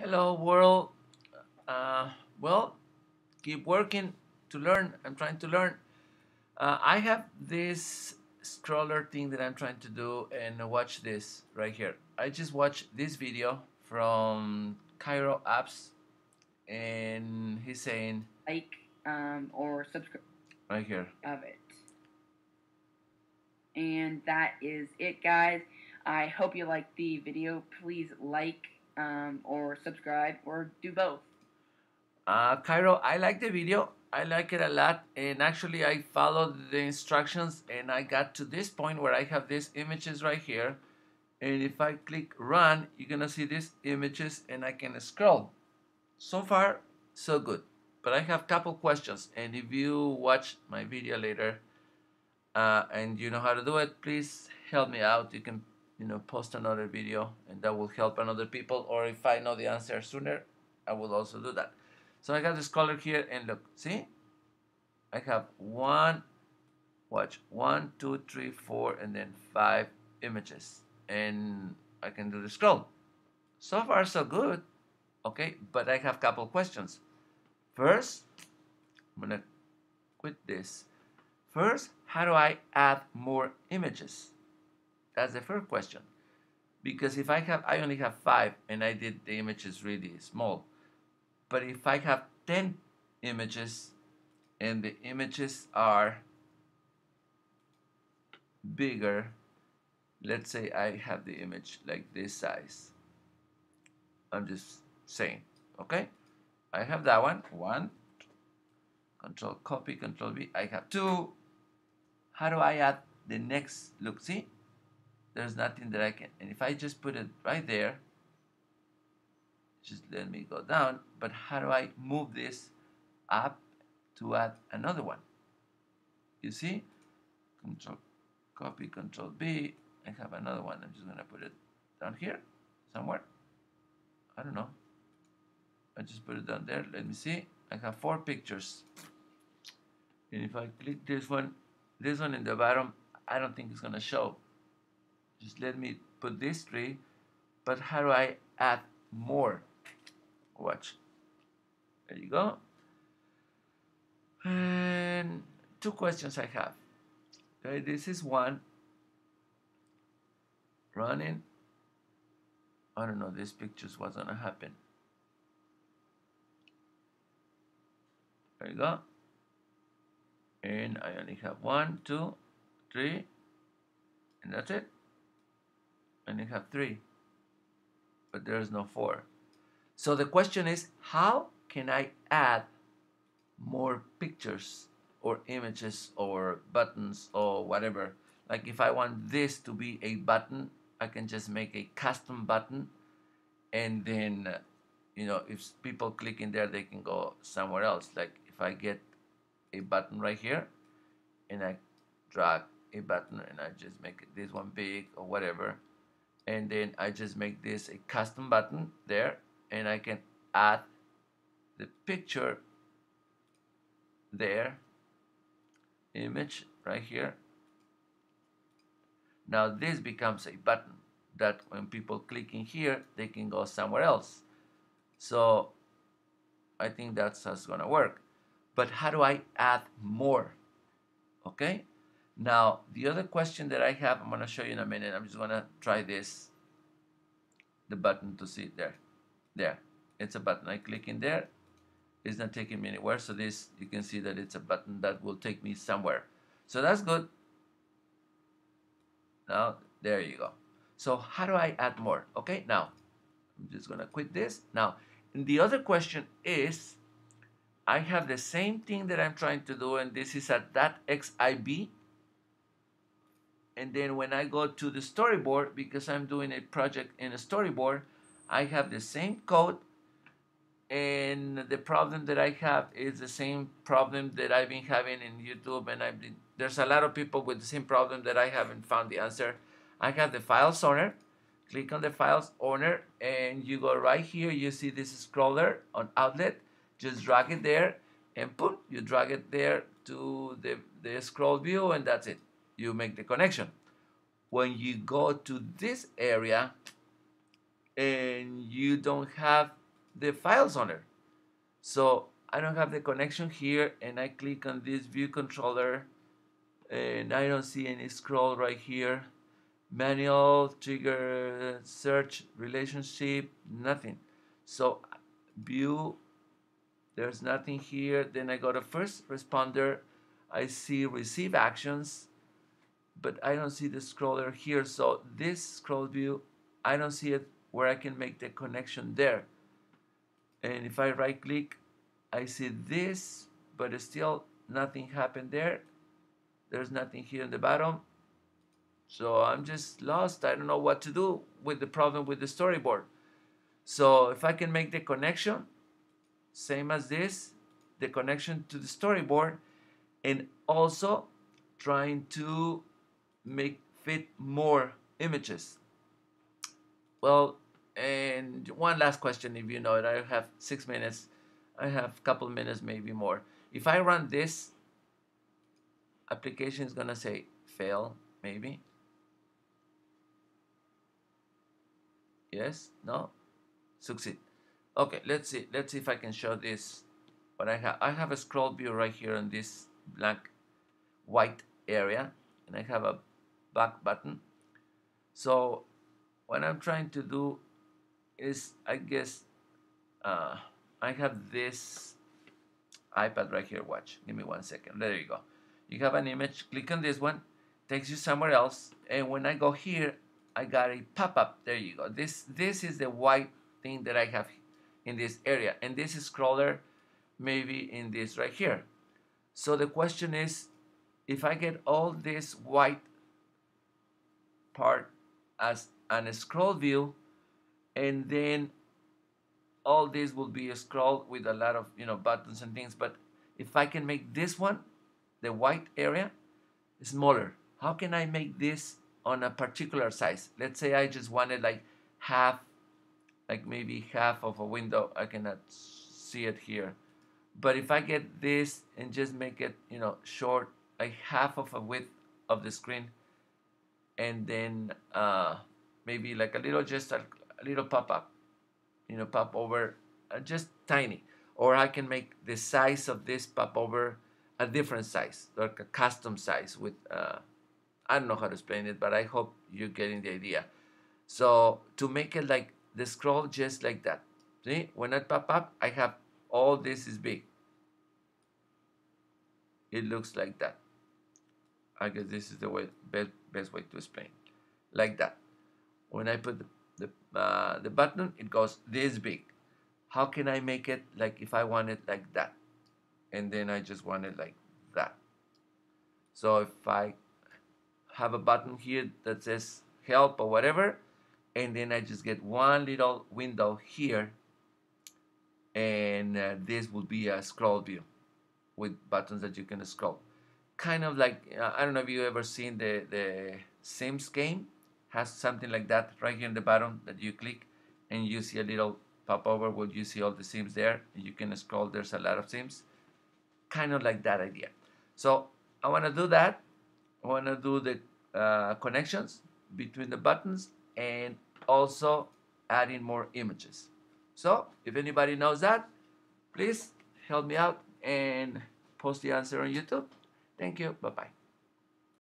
Hello world. Well, keep working to learn. I'm trying to learn. I have this scroller thing that I'm trying to do, and watch this right here. I just watched this video from Cairo apps, and he's saying or subscribe right here of it. And that is it, guys. I hope you liked the video. Please like or subscribe or do both. Cairo, I like the video. I like it a lot, and actually I followed the instructions and I got to this point where I have these images right here, and if I click run, you're gonna see these images and I can scroll. So far so good, but I have a couple questions, and if you watch my video later and you know how to do it, please help me out. You can post another video, and that will help another people, or if I know the answer sooner, I will also do that. So I got this color here, and look, see, I have one, 2, 3, 4 and then 5 images, and I can do the scroll. So far so good. Okay, but I have a couple questions. First, I'm gonna quit this. First, how do I add more images? That's the first question, because if I only have 5, and I did the images really small, but if I have 10 images and the images are bigger, let's say I have the image like this size, I'm just saying, okay, I have that one, control copy, control V, I have 2, how do I add the next? Look, see, there's nothing that I can, and if I just put it right there, just let me go down, but how do I move this up to add another one? You see, control copy, control B, I have another one, I'm just gonna put it down here somewhere, I don't know, I just put it down there, let me see, I have 4 pictures, and if I click this one in the bottom, I don't think it's gonna show. Just let me put this 3, but how do I add more? Watch. There you go. And 2 questions I have. Okay, this is one. Running. I don't know. This pictures was gonna happen. There you go. And I only have 1, 2, 3, and that's it. And you have 3, but there's no 4. So the question is, how can I add more pictures or images or buttons or whatever? Like if I want this to be a button, I can just make a custom button, and then if people click in there, they can go somewhere else. Like if I get a button right here and I drag a button and I just make it this one big or whatever, and then I just make this a custom button there, and I can add the picture there, image right here. Now this becomes a button that when people click in here, they can go somewhere else. So I think that's how it's gonna work. But how do I add more? Okay. Now, the other question that I have, I'm going to show you in a minute. I'm just going to try this, the button to see there. There, it's a button. I click in there. It's not taking me anywhere. So this, you can see that it's a button that will take me somewhere. So that's good. Now, there you go. So how do I add more? Okay, now, I'm just going to quit this. Now, and the other question is, I have the same thing that I'm trying to do, and this is at that XIB. And then when I go to the storyboard, because I'm doing a project in a storyboard, I have the same code, and the problem that I have is the same problem that I've been having in YouTube, and there's a lot of people with the same problem that I haven't found the answer. I have the files owner. Click on the files owner, and you go right here. You see this scroller on outlet. Just drag it there, and boom, you drag it there to the scroll view, and that's it. You make the connection. When you go to this area and you don't have the files on it. So I don't have the connection here, and I click on this view controller, and I don't see any scroll right here. Manual, trigger, search, relationship, nothing. So view, there's nothing here. Then I go to first responder. I see receive actions, but I don't see the scroller here. So this scroll view, I don't see it where I can make the connection there. And if I right click, I see this, but still nothing happened there. There's nothing here in the bottom. So I'm just lost. I don't know what to do with the problem with the storyboard. So if I can make the connection, same as this, the connection to the storyboard, and also trying to make fit more images. Well, and one last question, if you know it, I have 6 minutes. I have a couple minutes, maybe more. If I run this, application is gonna say fail, maybe. Yes, no, succeed. Okay, let's see. Let's see if I can show this. What I have. I have a scroll view right here on this blank white area, and I have a back button. So what I'm trying to do is, I guess, I have this iPad right here. Watch. Give me 1 second. There you go. You have an image. Click on this one. Takes you somewhere else. And when I go here, I got a pop-up. There you go. This is the white thing that I have in this area. And this is scroller, maybe in this right here. So the question is, if I get all this white part as an scroll view, and then all this will be a scroll with a lot of, you know, buttons and things. But if I can make this one, the white area, smaller, how can I make this on a particular size? Let's say I just wanted like half, like maybe half of a window. I cannot see it here. But if I get this and just make it, you know, short, like half of a width of the screen, and then maybe like a little, just a little pop-up, you know, pop over, just tiny. Or I can make the size of this pop over a different size, like a custom size with, I don't know how to explain it, but I hope you're getting the idea. So to make it like the scroll, just like that. See, when I pop up, I have all this is big. It looks like that. I guess this is the way, best way to explain it. Like that. When I put the button, it goes this big. How can I make it like if I want it like that? And then I just want it like that. So if I have a button here that says help or whatever, and then I just get one little window here, and this will be a scroll view with buttons that you can scroll. Kind of like, I don't know if you've ever seen the Sims game. Has something like that right here in the bottom that you click, and you see a little pop over where you see all the Sims there. You can scroll, there's a lot of Sims. Kind of like that idea. So I want to do that. I want to do the connections between the buttons and also adding more images. So if anybody knows that, please help me out and post the answer on YouTube. Thank you. Bye-bye.